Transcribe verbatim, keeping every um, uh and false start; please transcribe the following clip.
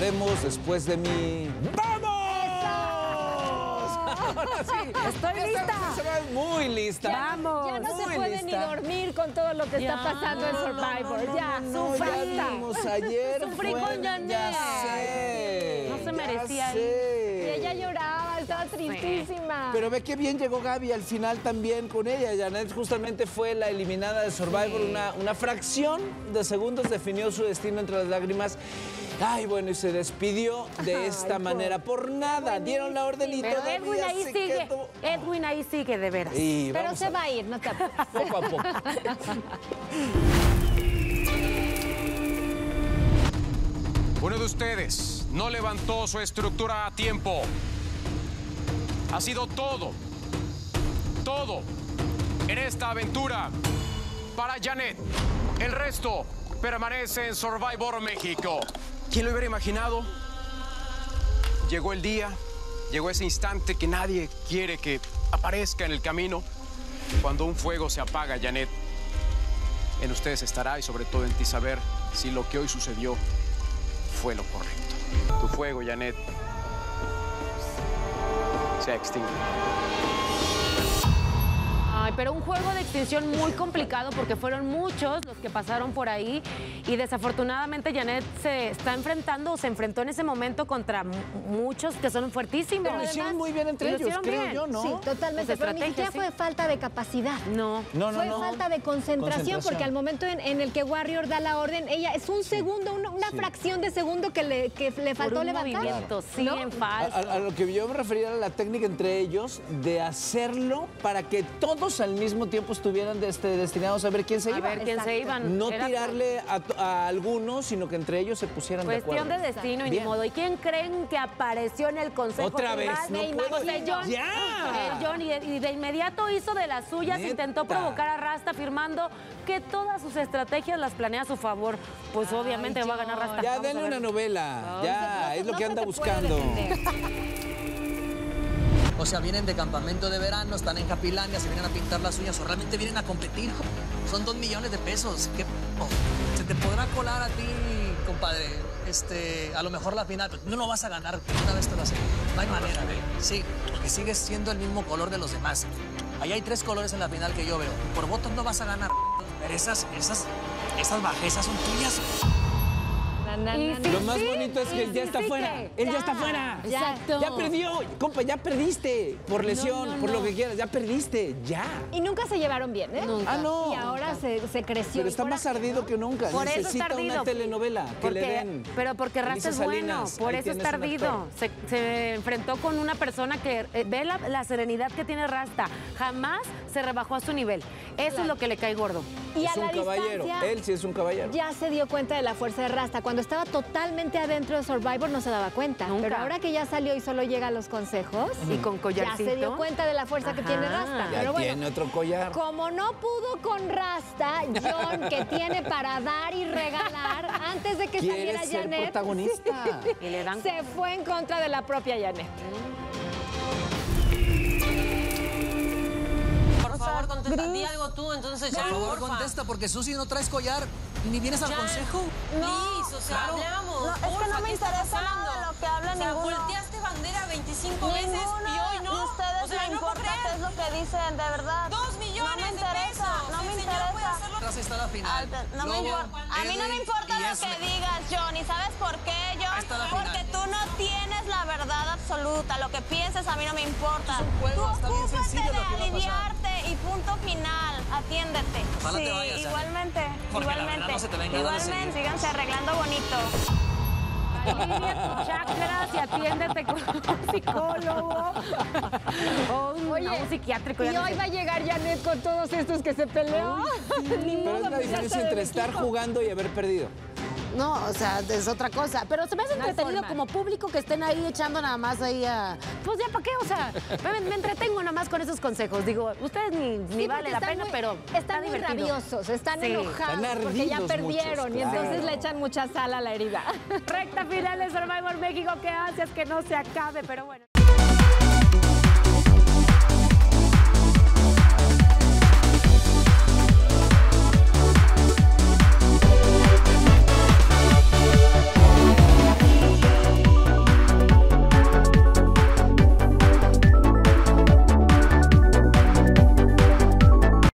regresaremos después de mi... ¡Vamos! Ahora sí. Estoy lista. Se va muy lista. Vamos. Ya no se puede ni dormir con todo lo que está pasando en Survivor. Ya, sufrí. Ayer sufrí con Janette. No se merecía. Ella lloraba, estaba tristísima. Pero ve qué bien llegó Gaby al final también con ella. Janette justamente fue la eliminada de Survivor. Sí. Una, una fracción de segundos definió su destino entre las lágrimas. Ay, bueno, y se despidió de esta Ay, manera. Por nada, dieron la orden y todo. Edwin ahí se sigue. Quedó... Edwin ahí sigue, de veras. Y Pero se a... va a ir, no te apures. Poco a poco. Uno de ustedes no levantó su estructura a tiempo. Ha sido todo, todo en esta aventura para Janette. El resto permanece en Survivor México. ¿Quién lo hubiera imaginado? Llegó el día, llegó ese instante que nadie quiere que aparezca en el camino. Cuando un fuego se apaga, Janette, en ustedes estará y sobre todo en ti saber si lo que hoy sucedió fue lo correcto. Tu fuego, Janette, se ha extinguido. Ay, pero un juego de extinción muy complicado porque fueron muchos los que pasaron por ahí y desafortunadamente Janette se está enfrentando o se enfrentó en ese momento contra muchos que son fuertísimos. Pero lo hicieron muy bien entre ellos, creo bien. yo, ¿no? Sí, totalmente. Pues pero ni siquiera sí. fue falta de capacidad. No, no, no. Fue no. falta de concentración, concentración porque al momento en, en el que Warrior da la orden, ella es un segundo, una, una sí. fracción de segundo que le, que le faltó levantar. Movimiento, sí, ¿no? en falso. A, a, a lo que yo me refería era la técnica entre ellos de hacerlo para que todos al mismo tiempo estuvieran este, destinados a ver quién se a iba. Ver quién se iban. No Era... tirarle a, a algunos, sino que entre ellos se pusieran Cuestión de acuerdo. Cuestión de destino Exacto. y de modo. ¿Y quién creen que apareció en el consejo? Otra vez, no puedo ir. John, ya. John, y, de, y de inmediato hizo de las suyas, Neta. intentó provocar a Rasta afirmando que todas sus estrategias las planea a su favor. Pues Ay, obviamente John. va a ganar Rasta. Ya, denle una novela. No, ya, es lo no que anda buscando. O sea, vienen de campamento de verano, están en Capilandia, se vienen a pintar las uñas o realmente vienen a competir. Son dos millones de pesos. ¿Qué? Oh, se te podrá colar a ti, compadre. Este, a lo mejor la final, pero no lo vas a ganar. Una vez te lo hacen. No hay manera. Sí, porque sigues siendo el mismo color de los demás. Ahí hay tres colores en la final que yo veo. Por votos no vas a ganar. Pero esas, esas, esas bajezas son tuyas. Na, na, na. Lo más bonito es que él ya está fuera. Él ya está fuera. Exacto. Ya perdió. Compa, ya perdiste. Por lesión, no, no, por no. lo que quieras. Ya perdiste. Ya. Y nunca se llevaron bien, ¿eh? Nunca. Ah, no. Y ahora se, se creció. Pero está más ardido que nunca. Por Necesita eso está ardido. una telenovela porque, que le den. Pero porque Rasta es bueno. Por eso está ardido. Se, se enfrentó con una persona que eh, ve la, la serenidad que tiene Rasta. Jamás se rebajó a su nivel. Eso claro. es lo que le cae gordo. Y es a la un caballero. Él sí es un caballero. Ya se dio cuenta de la fuerza de Rasta. Cuando estaba totalmente adentro de Survivor no se daba cuenta. Nunca. Pero ahora que ya salió y solo llega a los consejos... Mm. Y con collarcito. Ya se dio cuenta de la fuerza Ajá. que tiene Rasta. Ya Pero bueno, tiene otro collar. Como no pudo con Rasta, John, que tiene para dar y regalar, antes de que saliera ser Janette... protagonista. Sí, y le dan... Se fue en contra de la propia Janette. Por favor, contesta. Di algo tú, entonces ya. Por favor, porfa. contesta, porque Susi no traes collar. ¿Ni vienes al ya, consejo? No, Liz, o sea, claro. hablamos. No, es porfa, que no me interesa nada de lo que habla o sea, ninguno. Volteaste bandera veinticinco veces y hoy no. Ustedes o sea, me no importa qué es lo que dicen, de verdad. Dos millones no me interesa, de pesos. No me sí, interesa. Tras está la final. Al, no Lobo, me importa. A mí no me importa lo que digas, John. ¿Y sabes por qué, John? Porque tú no tienes la verdad absoluta. Lo que pienses a mí no me importa. Tú ocúpate de aliviarte y punto final. Atiéndete. Ojalá sí, te vayas, igualmente. Igualmente. No se te Igualmente, síganse arreglando bonito. Alivia tus chakras y atiéndete con un psicólogo o un, Oye, no, un psiquiátrico. Y hoy va a llegar Janette con todos estos que se peleó. Ni Pero es la diferencia entre estar equipo. jugando y haber perdido. No, o sea, es otra cosa. Pero se me hace no entretenido como público que estén ahí echando nada más ahí a... Pues ya, ¿para qué? O sea, me, me entretengo nada más con esos consejos. Digo, ustedes ni, ni sí, vale la pena, muy, pero Están está muy divertido. rabiosos, están sí. enojados están porque ya perdieron muchos, claro. y entonces le echan mucha sal a la herida. Recta final de Survivor México, que ansias que no se acabe, pero bueno.